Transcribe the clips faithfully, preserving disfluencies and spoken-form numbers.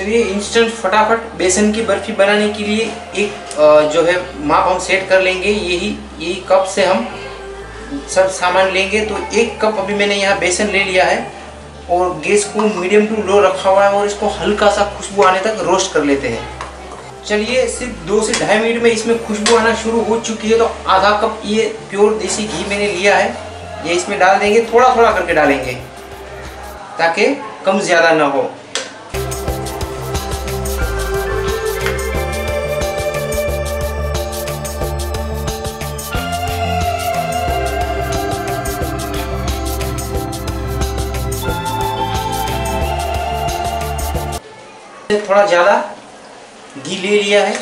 चलिए इंस्टेंट फटाफट बेसन की बर्फी बनाने के लिए एक जो है माप हम सेट कर लेंगे। यही यही कप से हम सब सामान लेंगे। तो एक कप अभी मैंने यहाँ बेसन ले लिया है और गैस को मीडियम टू लो रखा हुआ है और इसको हल्का सा खुशबू आने तक रोस्ट कर लेते हैं। चलिए सिर्फ दो से ढाई मिनट में इसमें खुशबू आना शुरू हो चुकी है। तो आधा कप ये प्योर देसी घी मैंने लिया है, ये इसमें डाल देंगे, थोड़ा थोड़ा करके डालेंगे ताकि कम ज़्यादा ना हो। थोड़ा ज़्यादा घी ले लिया है।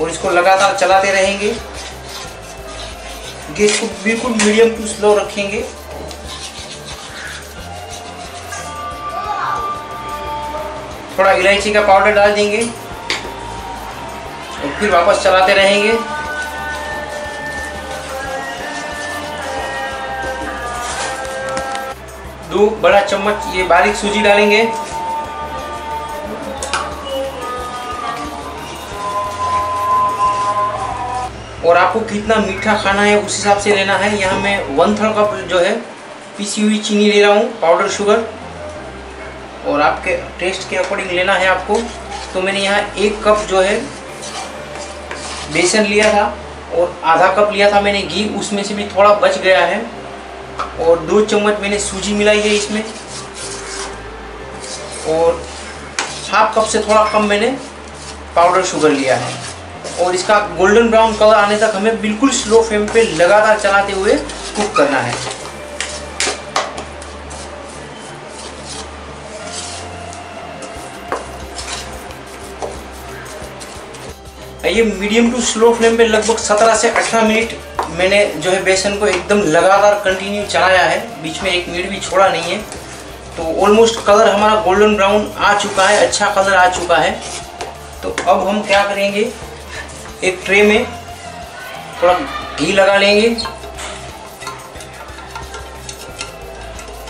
और इसको लगातार चलाते रहेंगे। गैस को बिल्कुल मीडियम टू स्लो रखेंगे। थोड़ा इलायची का पाउडर डाल देंगे और फिर वापस चलाते रहेंगे। दो बड़ा चम्मच ये बारीक सूजी डालेंगे। और आपको कितना मीठा खाना है उस हिसाब से लेना है। यहाँ मैं वन थर्ड कप जो है पिसी हुई चीनी ले रहा हूँ, पाउडर शुगर, और आपके टेस्ट के अकॉर्डिंग लेना है आपको। तो मैंने यहाँ एक कप जो है बेसन लिया था और आधा कप लिया था मैंने घी, उसमें से भी थोड़ा बच गया है। और दो चम्मच मैंने सूजी मिलाई है इसमें और हाफ कप से थोड़ा कम मैंने पाउडर शुगर लिया है। और इसका गोल्डन ब्राउन कलर आने तक हमें बिल्कुल स्लो फ्लेम पे लगातार चलाते हुए कुक करना है। ये मीडियम टू स्लो फ्लेम पे लगभग सत्रह से अठारह मिनट मैंने जो है बेसन को एकदम लगातार कंटिन्यू चलाया है, बीच में एक मिनट भी छोड़ा नहीं है। तो ऑलमोस्ट कलर हमारा गोल्डन ब्राउन आ चुका है, अच्छा कलर आ चुका है। तो अब हम क्या करेंगे, एक ट्रे में थोड़ा घी लगा लेंगे,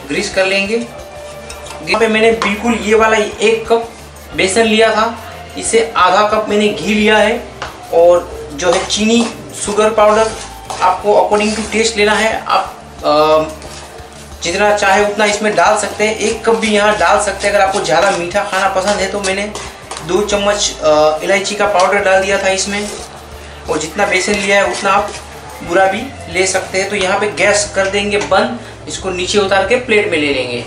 ग्रीस कर लेंगे। यहाँ पे मैंने बिल्कुल ये वाला एक कप बेसन लिया था, इसे आधा कप मैंने घी लिया है और जो है चीनी शुगर पाउडर आपको अकॉर्डिंग टू टेस्ट लेना है। आप आ, जितना चाहे उतना इसमें डाल सकते हैं, एक कप भी यहाँ डाल सकते हैं अगर आपको ज़्यादा मीठा खाना पसंद है। तो मैंने दो चम्मच इलायची का पाउडर डाल दिया था इसमें और जितना बेसन लिया है उतना आप बुरा भी ले सकते हैं। तो यहाँ पे गैस कर देंगे बंद, इसको नीचे उतार के प्लेट में ले लेंगे।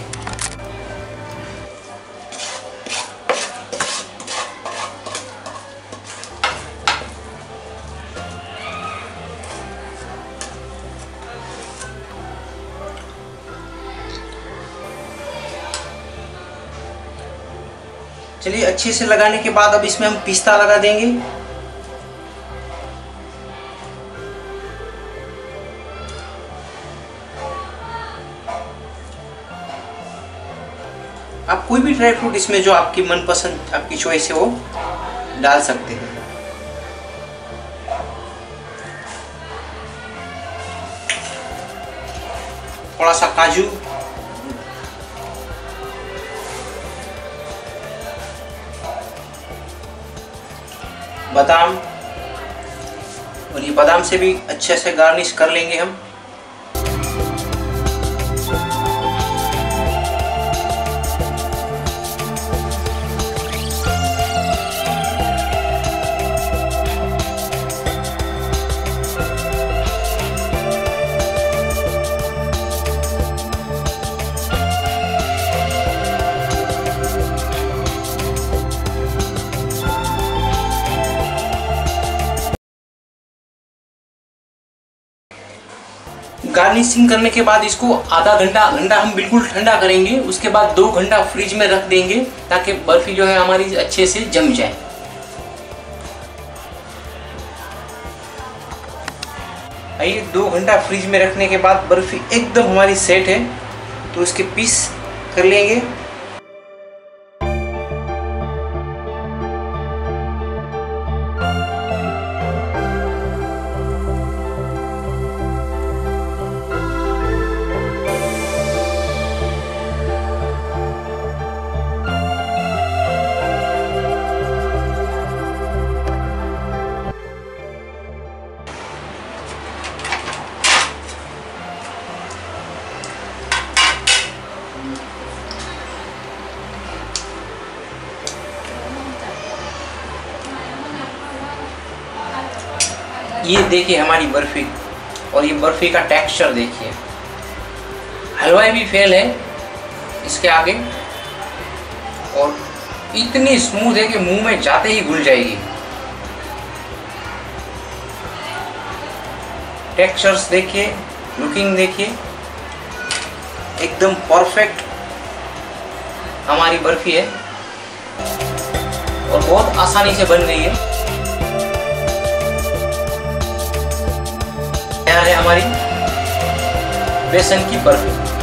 चलिए अच्छे से लगाने के बाद अब इसमें हम पिस्ता लगा देंगे। आप कोई भी ड्राई फ्रूट इसमें जो आपकी मनपसंद आपकी चॉइस है वो डाल सकते हैं। थोड़ा सा काजू, बादाम, और ये बादाम से भी अच्छे से गार्निश कर लेंगे हम। गार्निशिंग करने के बाद इसको आधा घंटा घंटा हम बिल्कुल ठंडा करेंगे, उसके बाद दो घंटा फ्रिज में रख देंगे ताकि बर्फी जो है हमारी अच्छे से जम जाए। आइए, दो घंटा फ्रिज में रखने के बाद बर्फी एकदम हमारी सेट है। तो इसके पीस कर लेंगे। ये देखिए हमारी बर्फ़ी, और ये बर्फ़ी का टेक्सचर देखिए। हलवाई भी फेल है इसके आगे, और इतनी स्मूथ है कि मुंह में जाते ही घुल जाएगी। टेक्सचर्स देखिए, लुकिंग देखिए, एकदम परफेक्ट हमारी बर्फ़ी है और बहुत आसानी से बन गई है। तैयार है हमारी बेसन की बर्फ़ी।